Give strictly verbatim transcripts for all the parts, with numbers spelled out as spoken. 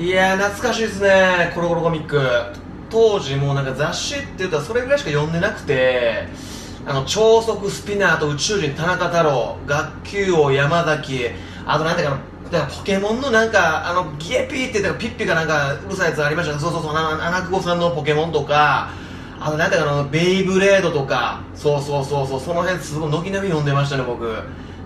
いやー懐かしいですね、コロコロコミック。当時もうなんか雑誌って言ったらそれぐらいしか読んでなくて、あの超速スピナーと宇宙人田中太郎、学級王山崎、あとなんだかな、ポケモンのなんかあのギエピーって言ったらピッピかなんかうるさいやつありましたね。そうそうそう、七久保さんのポケモンとか、あとなんだかのベイブレードとか、そうそうそうそう、その辺すごい軒並み読んでましたね僕。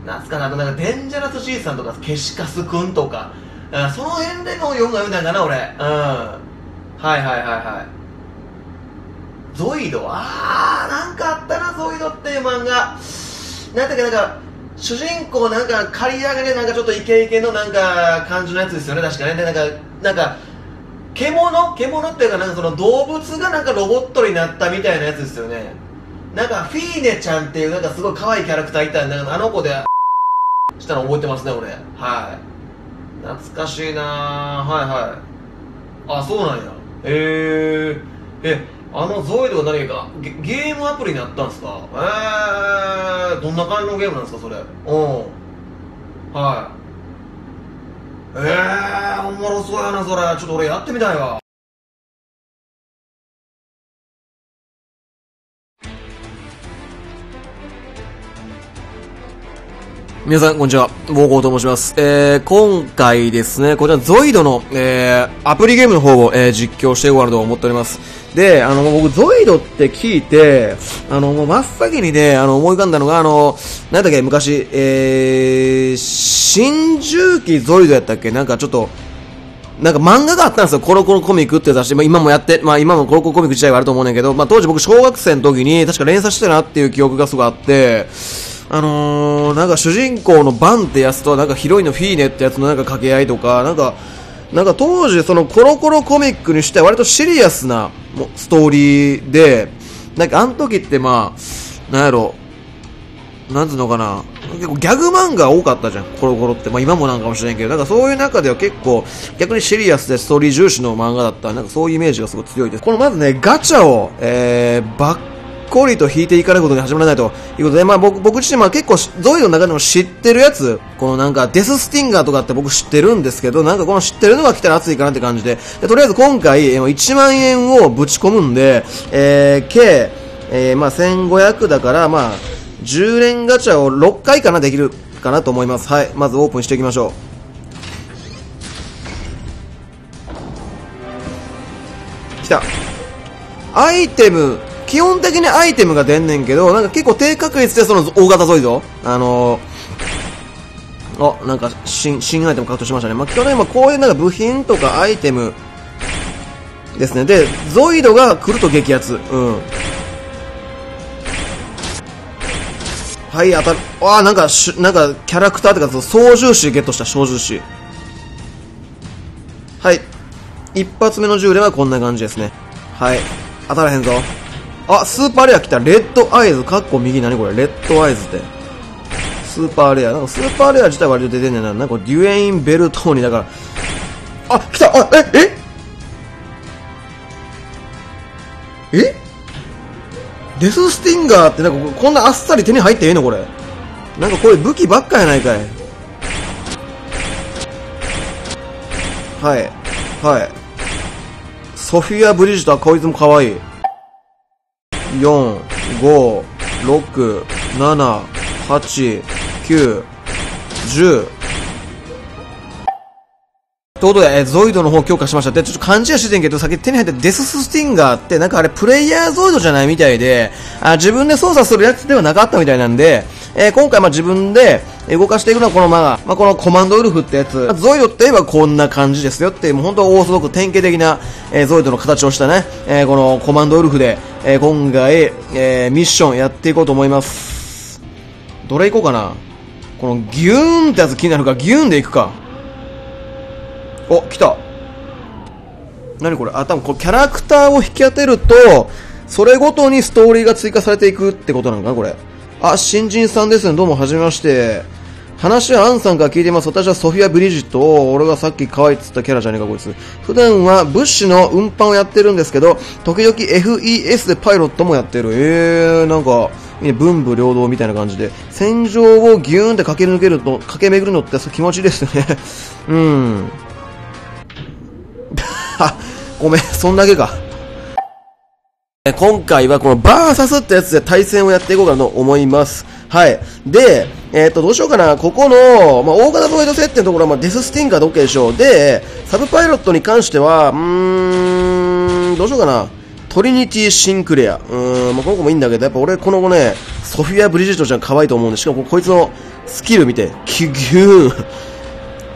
懐かな、あとなんかデンジャラスじいさんとかケシカスくんとか、あその辺でも読んだみたいだな俺。うん、はいはいはいはい。ゾイド、あーなんかあったな、ゾイドっていう漫画。なんだっけ、なんか主人公なんか刈り上げでなんかちょっとイケイケのなんか感じのやつですよね確かね。でなんかなんか獣獣っていうか、なんかその動物がなんかロボットになったみたいなやつですよね。なんかフィーネちゃんっていうなんかすごい可愛いキャラクターいたんで、あの子でしたの覚えてますね俺。はい、懐かしいな。はいはい、あそうなんや。へえー、えあのゾイドは何か ゲ, ゲームアプリになったんですか。えー、どんな感じのゲームなんですかそれ。うんはい、えー、おもろそうやなそれ、ちょっと俺やってみたいわ。皆さんこんにちは、ボーゴーと申します。えー、今回ですね、こちらゾイドの、えー、アプリゲームの方を、えー、実況していこうかなと思っております。で、あの、僕、ゾイドって聞いて、あの、もう真っ先にね、あの、思い浮かんだのが、あの、なんだっけ、昔、えー、新重機ゾイドやったっけ、なんかちょっと、なんか漫画があったんですよ、コロコロコミックって雑誌。まあ、今もやって、まあ、今もコロコロコミック自体はあると思うんだけど、まあ、当時僕、小学生の時に、確か連載してたなっていう記憶がすごいあって、あのー、なんか主人公のバンってやつと、なんかヒロインのフィーネってやつのなんか掛け合いとか、なんか、なんか当時そのコロコロコミックにしては割とシリアスなストーリーで、なんかあの時ってまあ、なんやろ、なんていうのかな、結構ギャグ漫画多かったじゃん、コロコロって。まあ今もなんかもしれんけど、なんかそういう中では結構逆にシリアスでストーリー重視の漫画だった、なんかそういうイメージがすごい強いです。このまずね、ガチャを、えー、バッコリと引いていかれることに始まらないということで、まあ僕、僕自身、まあ結構、ゾイドの中でも知ってるやつ、このなんか、デススティンガーとかって僕知ってるんですけど、なんかこの知ってるのが来たら熱いかなって感じで、でとりあえず今回、いちまん円をぶち込むんで、えー、計、えー、まあせんごひゃくだから、まあ、じゅう連ガチャをろっかいかな、できるかなと思います。はい、まずオープンしていきましょう。来た。アイテム、基本的にアイテムが出んねんけど、なんか結構低確率でその大型ゾイド、あのー、あ、なんか新、新アイテム獲得しましたね。まあ、去年はこういうなんか部品とかアイテムですね。で、ゾイドが来ると激アツ。うん。はい、当たる。ああ、なんかし、なんかキャラクターとか、操縦士ゲットした、操縦士。はい。一発目の銃ではこんな感じですね。はい。当たらへんぞ。あ、スーパーレア来た。レッドアイズ、かっこ右、何これ。レッドアイズって。スーパーレア。なんかスーパーレア自体割と出てんねんな。なんかデュエイン・ベルトーニだから。あ、来た。あ、えええデススティンガーってなんかこんなあっさり手に入っていいのこれ。なんかこれ武器ばっかやないかい。はい。はい。ソフィア・ブリジット、こいつもかわいい。よん、ご、ろく、なな、はち、きゅう、じゅう。ということで、えー、ゾイドの方強化しました。で、ちょっと勘違いしてんけど、さっき手に入ったデススティンガーって、なんかあれプレイヤーゾイドじゃないみたいで、あ自分で操作するやつではなかったみたいなんで、えー、今回まあ自分で動かしていくのはこのまま、まあ、このコマンドウルフってやつ、ゾイドって言えばこんな感じですよっていう、もう本当オーソドックス典型的な、えー、ゾイドの形をしたね、えー、このコマンドウルフで、えー、今回、えー、ミッションやっていこうと思います。どれいこうかな。このギューンってやつ気になるから、ギューンでいくか。お、来た。何これ。あ、多分これキャラクターを引き当てると、それごとにストーリーが追加されていくってことなのかなこれ。あ、新人さんですね。どうも、はじめまして。話はアンさんから聞いてます。私はソフィア・ブリジット。俺がさっき可愛いっつったキャラじゃねえか、こいつ。普段は物資の運搬をやってるんですけど、時々 エフイーエス でパイロットもやってる。えー、なんか、文武両道みたいな感じで。戦場をギューンって駆け抜けると、駆け巡るのって気持ちいいですよね。うん。は、ごめん、そんだけか。今回はこのバーサスってやつで対戦をやっていこうかなと思います。はい。で、えっと、どうしようかな。ここの、まあ、大型ボイド設定のところは、まあ、デススティンガーで OK でしょう。で、サブパイロットに関しては、うーん、どうしようかな。トリニティ・シンクレア。うーん、まあ、この子もいいんだけど、やっぱ俺この子ね、ソフィア・ブリジットちゃん可愛いと思うんで、しかもこいつのスキル見て、キュギューン。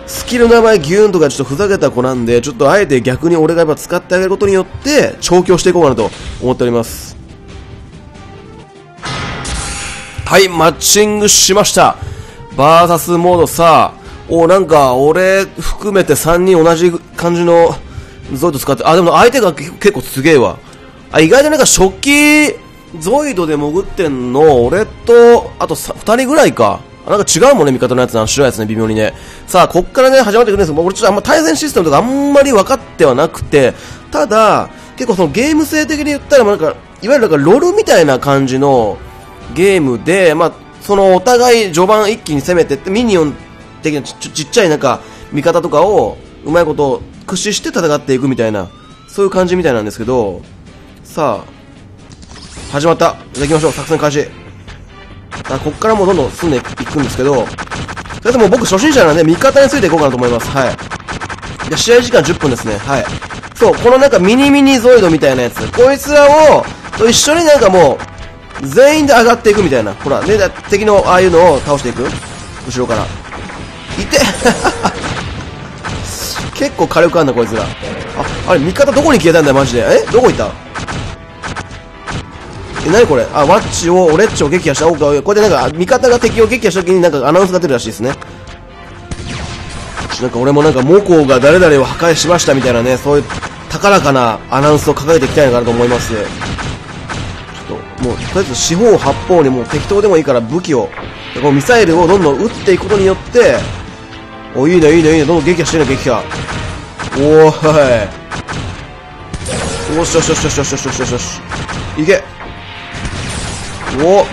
スキルの名前ギューンとかちょっとふざけた子なんで、ちょっとあえて逆に俺がやっぱ使ってあげることによって、調教していこうかなと思っております。はい、マッチングしました。バーサスモードさ、お、なんか俺含めてさんにん同じ感じのゾイド使って、あ、でも相手が結構すげえわ。あ、意外となんか初期ゾイドで潜ってんの、俺と、あとふたりぐらいか。なんか違うもんね、味方のやつな、白いやつね、微妙にね。さあ、こっからね、始まっていくんですけど、俺ちょっとあんま対戦システムとかあんまり分かってはなくて、ただ、結構そのゲーム性的に言ったら、なんか、いわゆるなんかロールみたいな感じの、ゲームで、まあ、そのお互い序盤一気に攻めてって、ミニオン的な ち, ち, ちっちゃいなんか味方とかをうまいこと駆使して戦っていくみたいな、そういう感じみたいなんですけど、さあ、始まった。じゃあ行きましょう。作戦開始。あ、こっからもうどんどん進んでいくんですけど、それでも僕初心者なんで味方についていこうかなと思います。はい。じゃあ試合時間じゅっぷんですね。はい。そう、このなんかミニミニゾイドみたいなやつ。こいつらを、と一緒になんかもう、全員で上がっていくみたいな。ほら、ね、敵のああいうのを倒していく。後ろから。いて結構火力あんな、こいつら。あ、あれ、味方どこに消えたんだよ、マジで。えどこ行ったえ、なにこれあ、ワッチを、俺っちを撃破した。おこうやってなんか、味方が敵を撃破した時になんかアナウンスが出るらしいですね。なんか俺もなんか、モコウが誰々を破壊しましたみたいなね、そういう高らかなアナウンスを掲げていきたいのかなと思います。もうとりあえず四方八方にもう適当でもいいから武器をこのミサイルをどんどん撃っていくことによっておいいねいいねいいねどんどん撃破してるね撃破おーいよしよしよしよしよしよしよしよしいけおお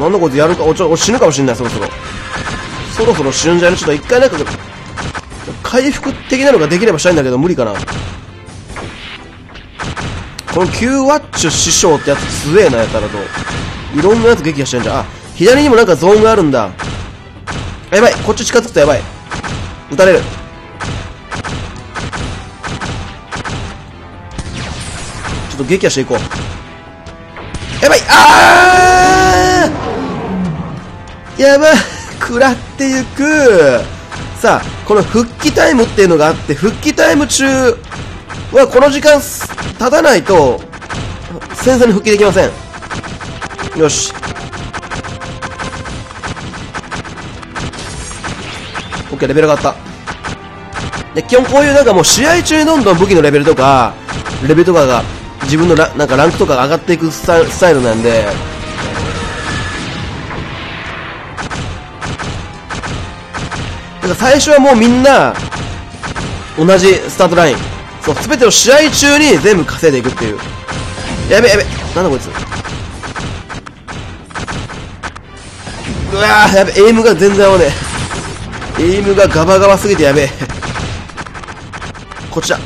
なんだこいつやるかおちょお死ぬかもしれないそろそろそろそろ死ぬんじゃねちょっと一回なんか回復的なのができればしたいんだけど無理かなこのきゅうワッチュ師匠ってやつ強えなやったらといろんなやつ撃破してんじゃんあ左にもなんかゾーンがあるんだやばいこっち近づくとやばい撃たれるちょっと撃破していこうやばいあーやばい食らってゆくさあこの復帰タイムっていうのがあって復帰タイム中はこの時間立たないと戦争に復帰できませんよし OK レベル上がったで基本こういうなんかもう試合中にどんどん武器のレベルとかレベルとかが自分の ラ, なんかランクとかが上がっていくス タ, スタイルなんでだから最初はもうみんな同じスタートラインそう、すべてを試合中に全部稼いでいくっていう。やべやべ。なんだこいつ。うわぁ、やべ。エイムが全然合わねえ。エイムがガバガバすぎてやべえ。こっちだ。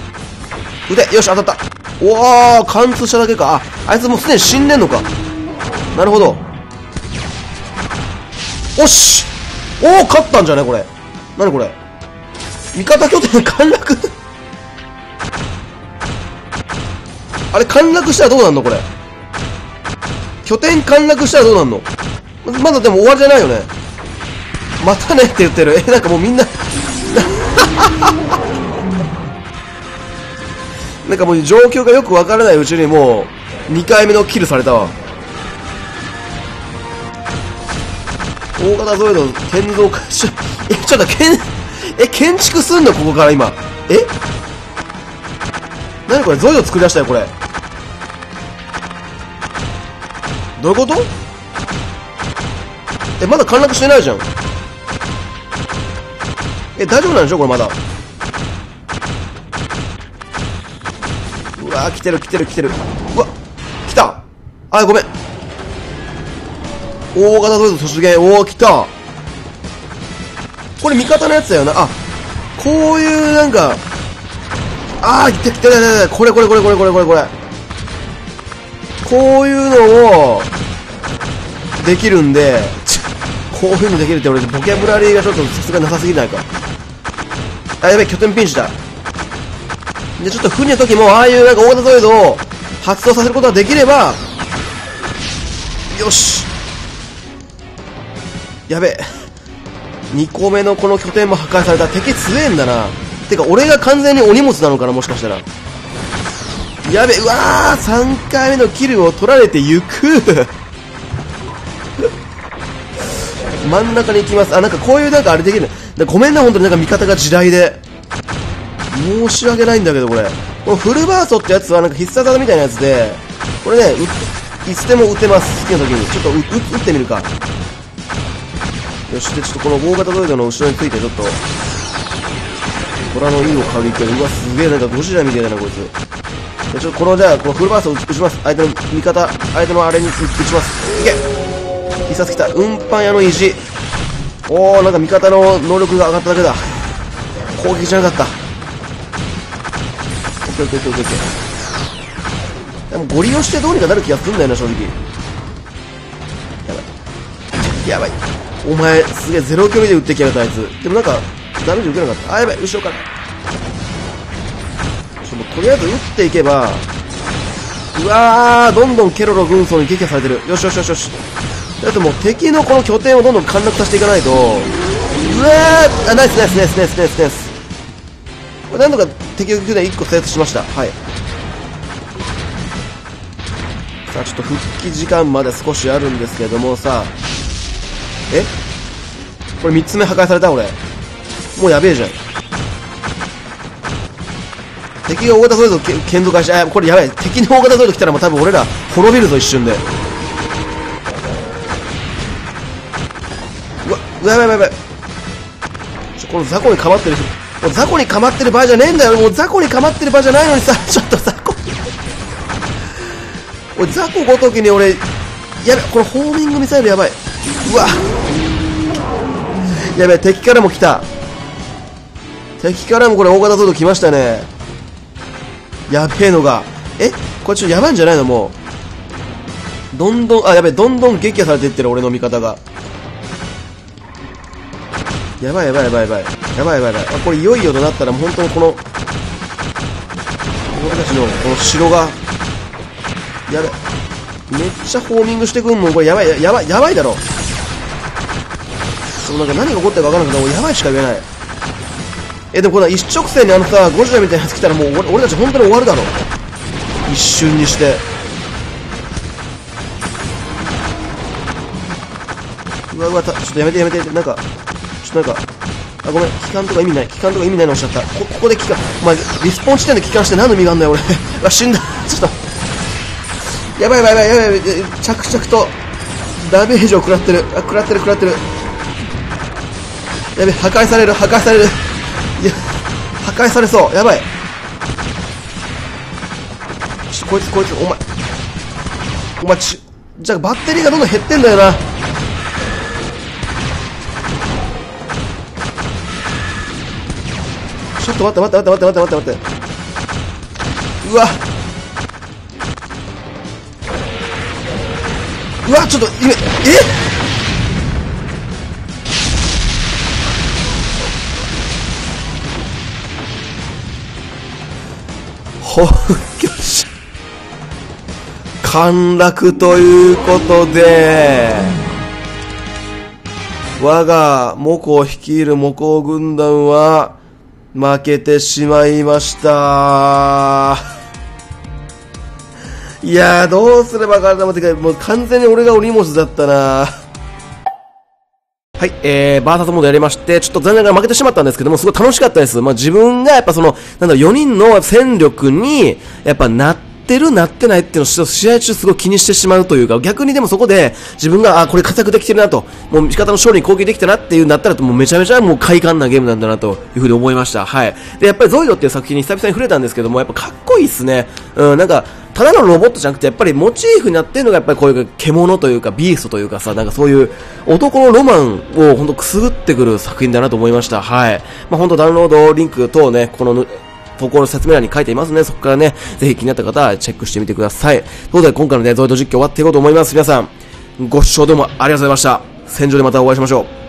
腕、よし、当たった。おー、貫通しただけか。あ、あいつもうすでに死んでんのか。なるほど。おし！おー、勝ったんじゃねこれ。なにこれ。味方拠点陥落あれ陥落したらどうなんのこれ拠点陥落したらどうなんのまだでも終わりじゃないよねまたねって言ってるえなんかもうみんななんかもう状況がよくわからないうちにもうにかいめのキルされたわ大型ゾイド建造化しえちょっと建え建築すんのここから今えなにこれゾイド作り出したよこれどういうことえ、まだ陥落してないじゃんえ、大丈夫なんでしょこれまだうわー来てる来てる来てるうわ来たあ、ごめん大型ゾイド突撃おー来たこれ味方のやつだよなあこういうなんかあー、いったいったいったいった、これこれこれこれこれこれこれ。こういうのを、できるんで、こういうのできるって俺、ボキャブラリーがちょっとさすがなさすぎないか。あ、やべえ、拠点ピンチだ。で、ちょっと不利な時も、ああいうなんか大型ゾイドを発動させることができれば、よし。やべえ。にこめのこの拠点も破壊された。敵強えんだな。てか、俺が完全にお荷物なのかな、もしかしたら。やべえ、うわー、さんかいめのキルを取られてゆく。真ん中に行きます。あ、なんかこういうなんかあれできる。ごめんな、本当になんか味方が地雷で。申し訳ないんだけど、これ。このフルバーストってやつはなんか必殺技みたいなやつで、これね、いつでも撃てます。好きな時に。ちょっと撃ってみるか。よし、で、ちょっとこの大型ドイドの後ろについて、ちょっと、虎の威を嗅ぎ取る。うわ、すげえ、なんかゴジラみたいだな、こいつ。で、ちょっとこの、じゃあ、このフルバーストを撃ちます。相手の味方、相手のあれに撃ちます。いけ必殺来た。運搬屋の意地。おー、なんか味方の能力が上がっただけだ。攻撃じゃなかった。オッケーオッケーオッケー。でもゴリ押してどうにかなる気がするんだよな、正直。やばいやばい。お前すげえゼロ距離で撃ってきやがったあいつ。でもなんかダメージ受けなかった。あ、やばい、後ろからもうとりあえず撃っていけば。うわー、どんどんケロロ軍曹に撃破されてる。よしよしよしよし。だってもう敵のこの拠点をどんどん陥落させていかないと。うわー、あ、ナイスナイスナイスナイスナイスナイス。これなんとか敵をいっこ制圧しました。はい。さあ、ちょっと復帰時間まで少しあるんですけどもさ。え？これみっつめ破壊された俺。もうやべえじゃん。敵が大型ゾイドを剣道化して、あ、これやばい。敵の大型ゾイド来たらもう多分俺ら滅びるぞ、一瞬で。うわ、うわ、やばいやばいやばい。ちょ、この雑魚にかまってる人。もう雑魚にかまってる場合じゃねえんだよ。もう雑魚にかまってる場合じゃないのにさ、ちょっと雑魚に俺雑魚ごときに俺やべ、これホーミングミサイルやばい。うわやべ、敵からも来た。敵からもこれ大型ゾード来ましたね。やべえのが、え、これちょっとやばいんじゃないの。もうどんどん、あ、やべえ、どんどん撃破されていってる俺の味方が。やばいやばいやばいやばいやばいやばいやばい。あ、これいよいよとなったらもう本当にこの俺たちのこの城がやばい。めっちゃホーミングしてくんもん。これやばいやばいやばいだろ。そう、なんか何が起こってるか分からなくてもうやばいしか言えない。え、でもこの一直線にあのさゴジラみたいなやつ来たらもう俺、俺たち本当に終わるだろ。一瞬にして。うわうわ、た、ちょっとやめてやめて。なんかなんか、あ、ごめん、帰還とか意味ない、帰還とか意味ないのおっしゃった。こ、ここで帰還、お前、リスポン地点で帰還して何の意味があんだよ、俺。あ、死んだ、ちょっと、やばいやばいやばいやばい、やばい、着々と、ダメージを食らってる、あ、食らってる、食らってる、やべ、破壊される、破壊される、いや、破壊されそう、やばい、ちょ、こいつ、こいつ、お前、お前、ち、じゃあ、バッテリーがどんどん減ってんだよな。ちょっと待って待って待って待って待って待って待って。うわうわ、ちょっと今、え、ほっきょし陥落ということで、我がモコ率いるモコ軍団は負けてしまいました。いやー、どうすればかな、もう完全に俺がお荷物だったな。はい、えー、バーサスモードやりまして、ちょっと残念ながら負けてしまったんですけども、すごい楽しかったです。まあ自分がやっぱその、なんだろう、よにんの戦力に、やっぱなって、なってるなってないっていうのを試合中すごい気にしてしまうというか、逆にでもそこで自分が、あ、これ活躍できてるなと、もう味方の勝利に貢献できたなっていうなったら、もうめちゃめちゃもう快感なゲームなんだなというふうに思いました。はい。で、やっぱりゾイドっていう作品に久々に触れたんですけども、やっぱかっこいいっすね。うん、なんか、ただのロボットじゃなくて、やっぱりモチーフになってるのがやっぱりこういう獣というかビーストというかさ、なんかそういう男のロマンをほんとくすぐってくる作品だなと思いました。はい。まあほんとダウンロードリンク等ね、この投稿の説明欄に書いていますので、そこからね、ぜひ気になった方はチェックしてみてください。ということで今回のね、ゾイド実況終わっていこうと思います。皆さん、ご視聴どうもありがとうございました。戦場でまたお会いしましょう。